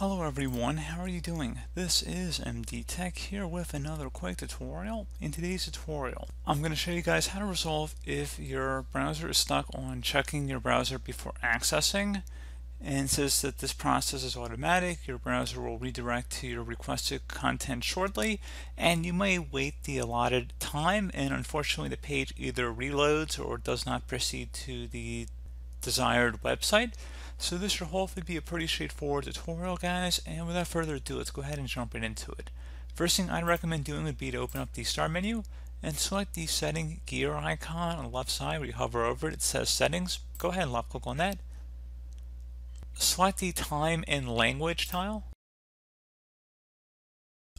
Hello everyone, how are you doing? This is MD Tech here with another quick tutorial. In today's tutorial, I'm going to show you guys how to resolve if your browser is stuck on checking your browser before accessing and says that this process is automatic. Your browser will redirect to your requested content shortly, and you may wait the allotted time, and unfortunately the page either reloads or does not proceed to the desired website. So this should hopefully be a pretty straightforward tutorial, guys, and without further ado, let's go ahead and jump right into it. First thing I'd recommend doing would be to open up the Start menu and select the Setting gear icon on the left side. Where you hover over it, it says Settings. Go ahead and left click on that. Select the Time and Language tile.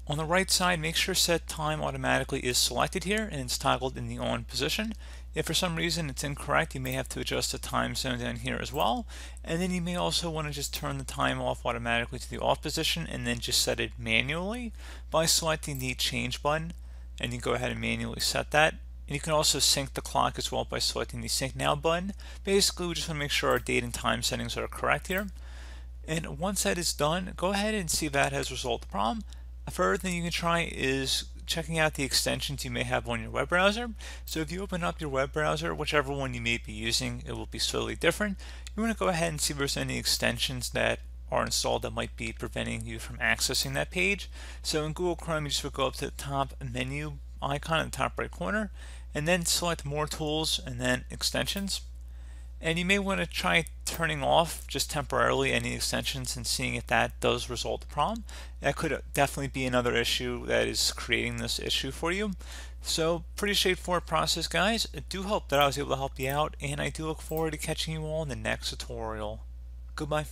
On the right side, make sure Set Time Automatically is selected here and it's toggled in the on position. If for some reason it's incorrect, you may have to adjust the time zone down here as well. And then you may also want to just turn the time off automatically to the off position and then just set it manually by selecting the change button, and you go ahead and manually set that. And you can also sync the clock as well by selecting the Sync Now button. Basically, we just want to make sure our date and time settings are correct here. And once that is done, go ahead and see if that has resolved the problem. A further thing you can try is checking out the extensions you may have on your web browser. So if you open up your web browser, whichever one you may be using, it will be slightly different. You want to go ahead and see if there's any extensions that are installed that might be preventing you from accessing that page. So in Google Chrome, you just would go up to the top menu icon in the top right corner and then select More Tools and then Extensions. And you may want to try turning off just temporarily any extensions and seeing if that does resolve the problem. That could definitely be another issue that is creating this issue for you. So pretty straightforward process, guys. I do hope that I was able to help you out, and I do look forward to catching you all in the next tutorial. Goodbye.